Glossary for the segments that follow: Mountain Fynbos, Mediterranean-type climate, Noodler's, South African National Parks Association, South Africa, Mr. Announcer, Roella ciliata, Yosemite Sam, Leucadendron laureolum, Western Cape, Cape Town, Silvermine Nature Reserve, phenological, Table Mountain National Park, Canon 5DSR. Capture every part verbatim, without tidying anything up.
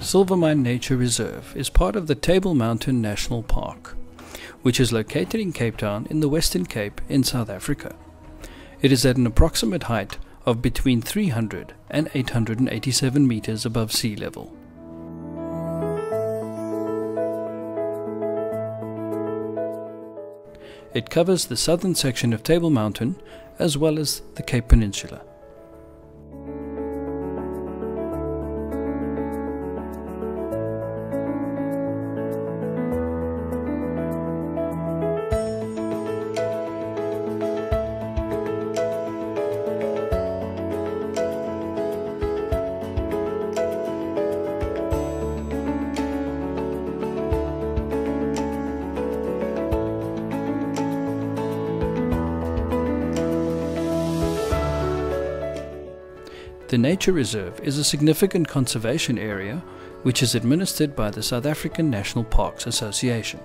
Silvermine Nature Reserve is part of the Table Mountain National Park, which is located in Cape Town in the Western Cape in South Africa. It is at an approximate height of between three hundred and eight hundred eighty-seven meters above sea level. It covers the southern section of Table Mountain as well as the Cape Peninsula. The Nature Reserve is a significant conservation area which is administered by the South African National Parks Association.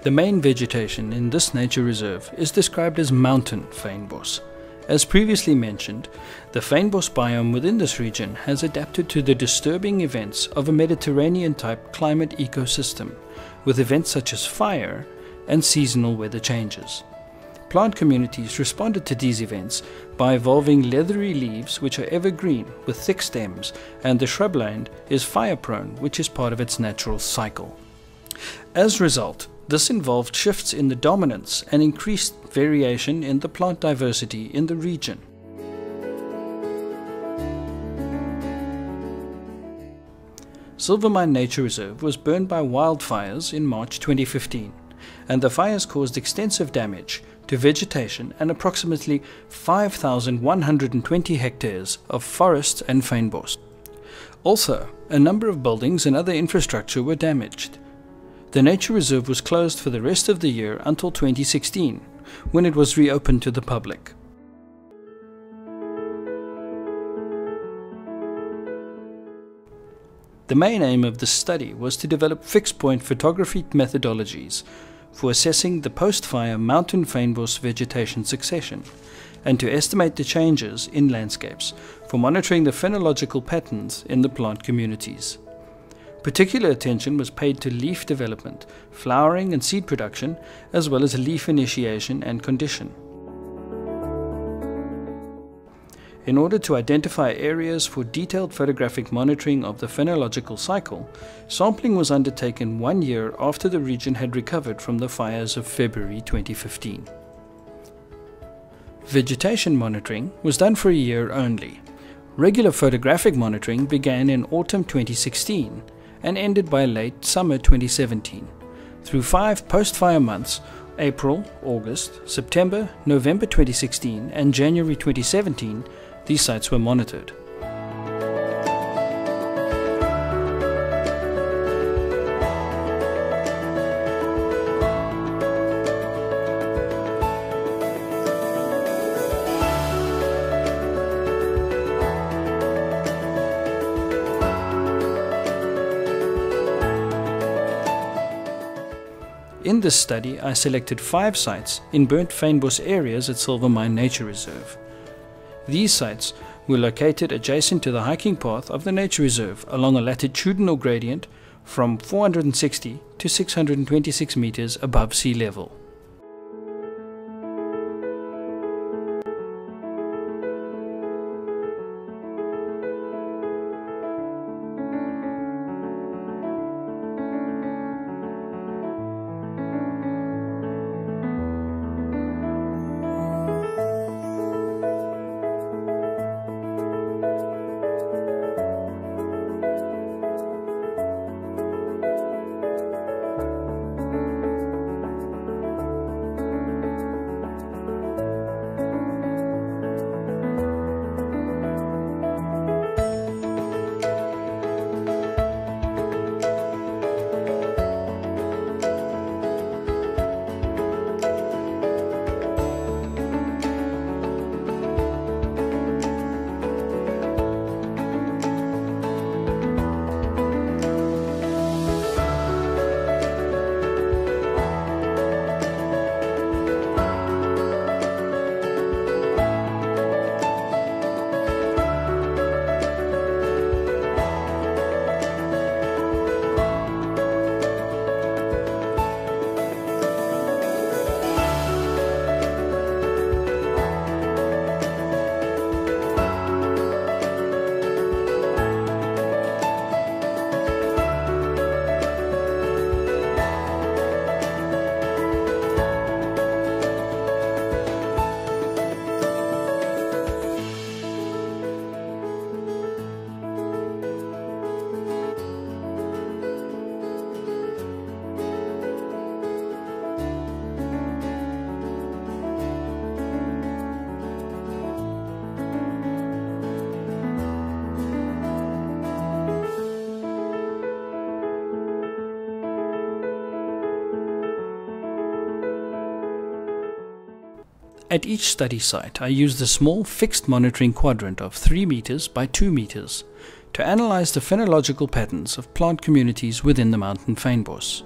The main vegetation in this nature reserve is described as mountain fynbos. As previously mentioned, the fynbos biome within this region has adapted to the disturbing events of a Mediterranean-type climate ecosystem, with events such as fire and seasonal weather changes. Plant communities responded to these events by evolving leathery leaves which are evergreen with thick stems, and the shrubland is fire-prone, which is part of its natural cycle. As a result, this involved shifts in the dominance and increased variation in the plant diversity in the region. Silvermine Nature Reserve was burned by wildfires in March twenty fifteen, and the fires caused extensive damage to vegetation and approximately five thousand one hundred twenty hectares of forests and fynbos. Also, a number of buildings and other infrastructure were damaged. The nature reserve was closed for the rest of the year until twenty sixteen, when it was reopened to the public. The main aim of this study was to develop fixed-point photography methodologies for assessing the post-fire mountain fynbos vegetation succession, and to estimate the changes in landscapes for monitoring the phenological patterns in the plant communities. Particular attention was paid to leaf development, flowering and seed production, as well as leaf initiation and condition. In order to identify areas for detailed photographic monitoring of the phenological cycle, sampling was undertaken one year after the region had recovered from the fires of February twenty fifteen. Vegetation monitoring was done for a year only. Regular photographic monitoring began in autumn twenty sixteen and ended by late summer twenty seventeen, through five post-fire months: April, August, September, November twenty sixteen and January twenty seventeen. These sites were monitored. In this study, I selected five sites in burnt fynbos areas at Silvermine Nature Reserve. These sites were located adjacent to the hiking path of the nature reserve along a latitudinal gradient from four hundred sixty to six hundred twenty-six meters above sea level. At each study site, I used a small fixed monitoring quadrant of three meters by two meters to analyze the phenological patterns of plant communities within the mountain fynbos.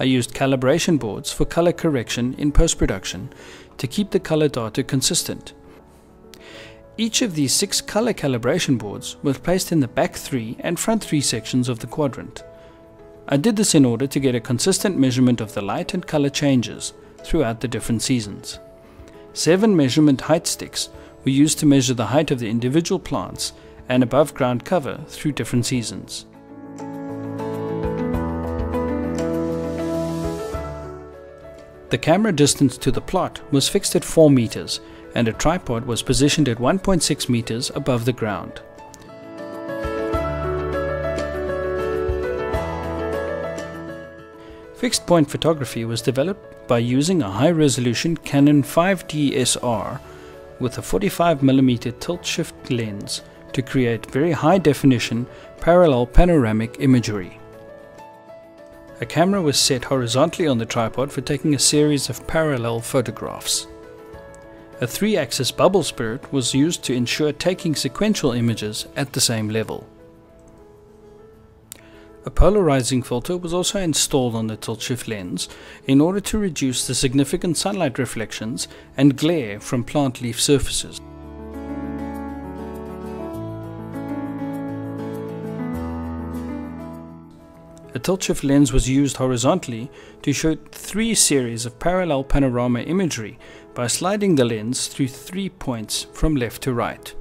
I used calibration boards for color correction in post-production to keep the color data consistent. Each of these six color calibration boards was placed in the back three and front three sections of the quadrant. I did this in order to get a consistent measurement of the light and color changes throughout the different seasons. Seven measurement height sticks were used to measure the height of the individual plants and above ground cover through different seasons. The camera distance to the plot was fixed at four meters and a tripod was positioned at one point six meters above the ground. Fixed point photography was developed by using a high-resolution Canon five D S R with a forty-five millimeter tilt-shift lens to create very high-definition parallel panoramic imagery. A camera was set horizontally on the tripod for taking a series of parallel photographs. A three-axis bubble spirit was used to ensure taking sequential images at the same level. A polarizing filter was also installed on the tilt-shift lens in order to reduce the significant sunlight reflections and glare from plant leaf surfaces. A tilt-shift lens was used horizontally to shoot three series of parallel panorama imagery by sliding the lens through three points from left to right.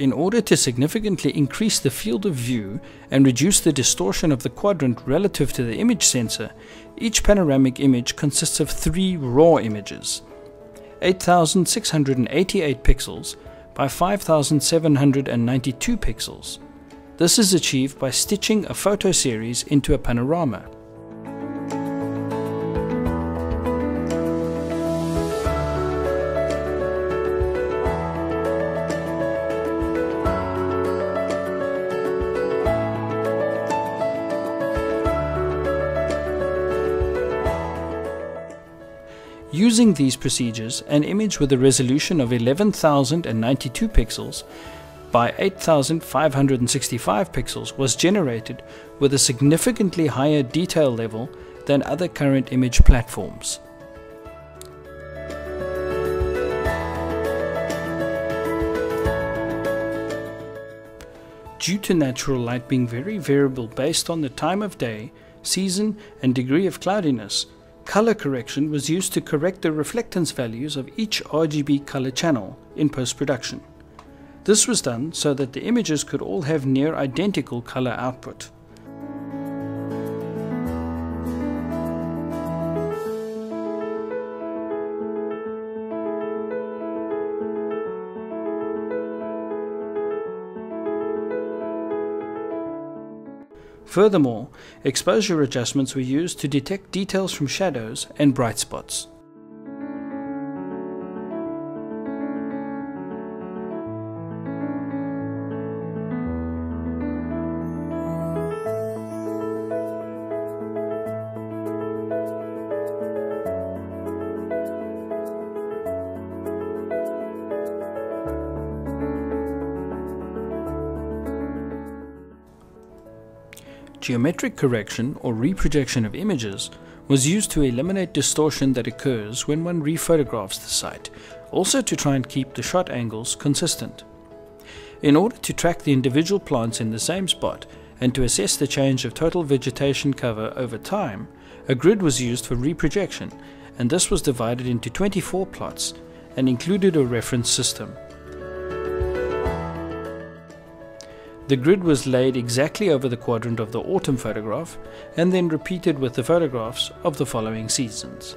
In order to significantly increase the field of view and reduce the distortion of the quadrant relative to the image sensor, each panoramic image consists of three raw images, eight thousand six hundred eighty-eight pixels by five thousand seven hundred ninety-two pixels, This is achieved by stitching a photo series into a panorama. Using these procedures, an image with a resolution of eleven thousand ninety-two pixels by eight thousand five hundred sixty-five pixels was generated with a significantly higher detail level than other current image platforms. Due to natural light being very variable based on the time of day, season, and degree of cloudiness, color correction was used to correct the reflectance values of each R G B color channel in post-production. This was done so that the images could all have near identical color output. Furthermore, exposure adjustments were used to detect details from shadows and bright spots. Geometric correction or reprojection of images was used to eliminate distortion that occurs when one rephotographs the site, also to try and keep the shot angles consistent. In order to track the individual plants in the same spot and to assess the change of total vegetation cover over time, a grid was used for reprojection, and this was divided into twenty-four plots and included a reference system. The grid was laid exactly over the quadrant of the autumn photograph and then repeated with the photographs of the following seasons.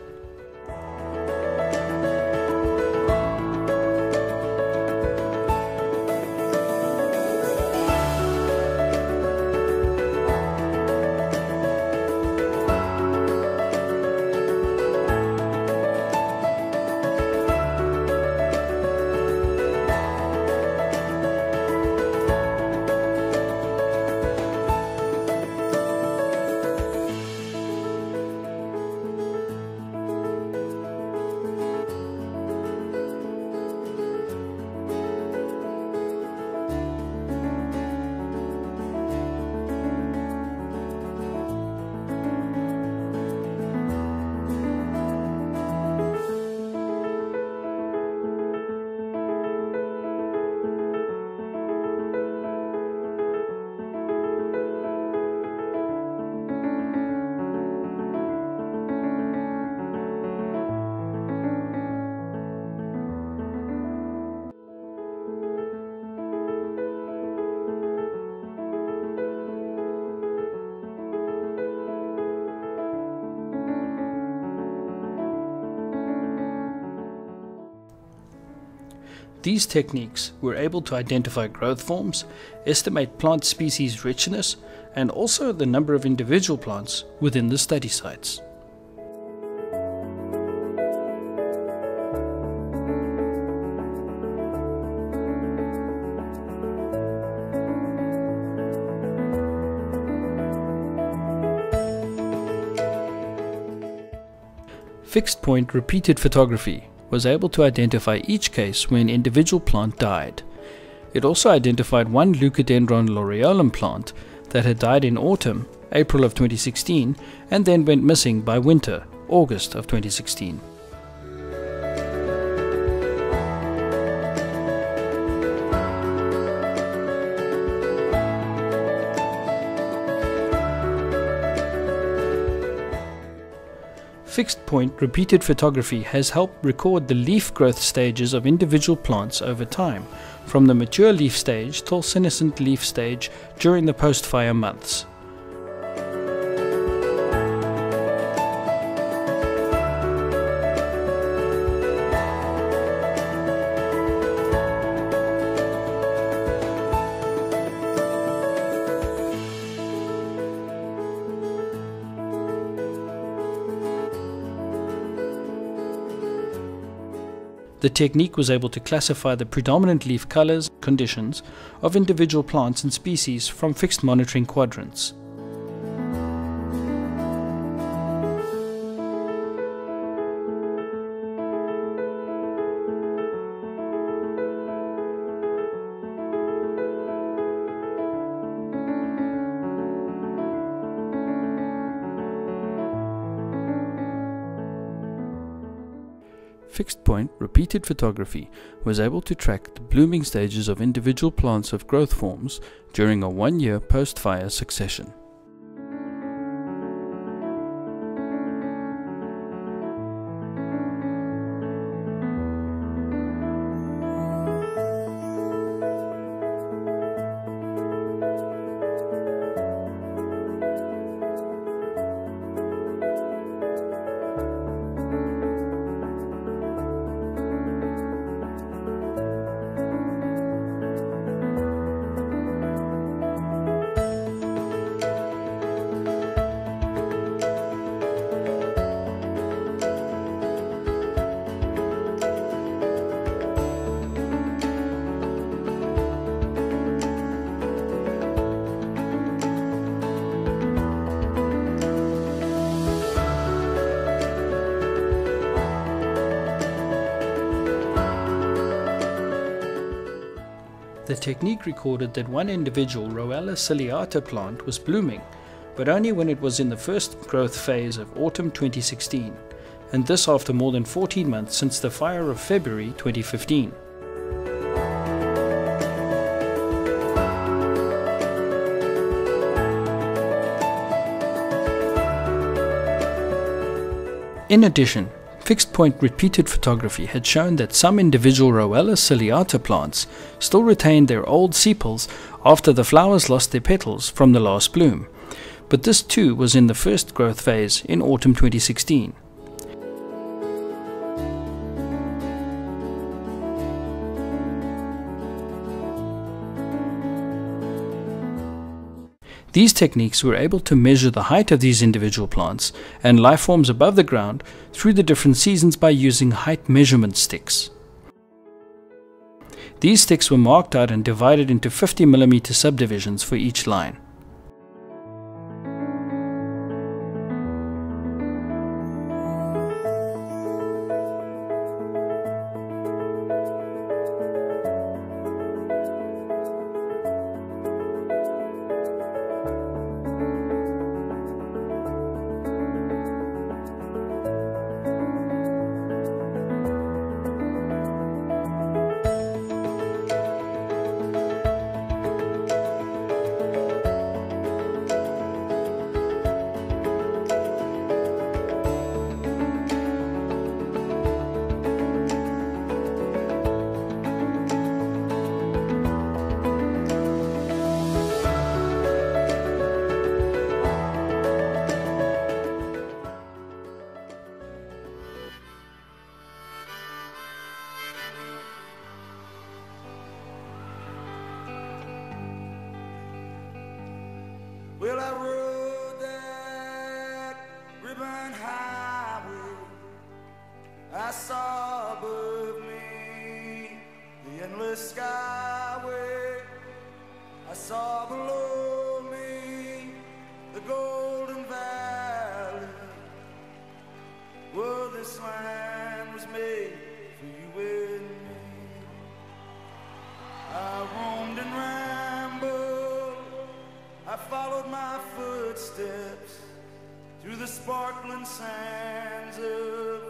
These techniques were able to identify growth forms, estimate plant species richness, and also the number of individual plants within the study sites. Fixed point repeated photography was able to identify each case where an individual plant died. It also identified one Leucadendron laureolum plant that had died in autumn, April of twenty sixteen, and then went missing by winter, August of twenty sixteen. Fixed point repeated photography has helped record the leaf growth stages of individual plants over time, from the mature leaf stage till senescent leaf stage during the post-fire months. The technique was able to classify the predominant leaf colors and conditions of individual plants and species from fixed monitoring quadrants. Fixed point repeated photography was able to track the blooming stages of individual plants of growth forms during a one-year post-fire succession. The technique recorded that one individual Roella ciliata plant was blooming, but only when it was in the first growth phase of autumn twenty sixteen, and this after more than fourteen months since the fire of February twenty fifteen. In addition, fixed point repeated photography had shown that some individual Roella ciliata plants still retained their old sepals after the flowers lost their petals from the last bloom, but this too was in the first growth phase in autumn twenty sixteen. These techniques were able to measure the height of these individual plants and life forms above the ground through the different seasons by using height measurement sticks. These sticks were marked out and divided into fifty millimeter subdivisions for each line. Well, I rode that ribbon highway, I saw above me the endless skyway, I saw below me the golden valley. Well, this land was made for you and me. I roamed and ran, I followed my footsteps through the sparkling sands of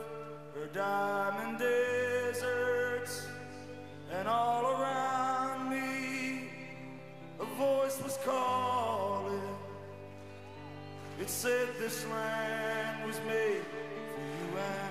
her diamond deserts, and all around me a voice was calling. It said this land was made for you and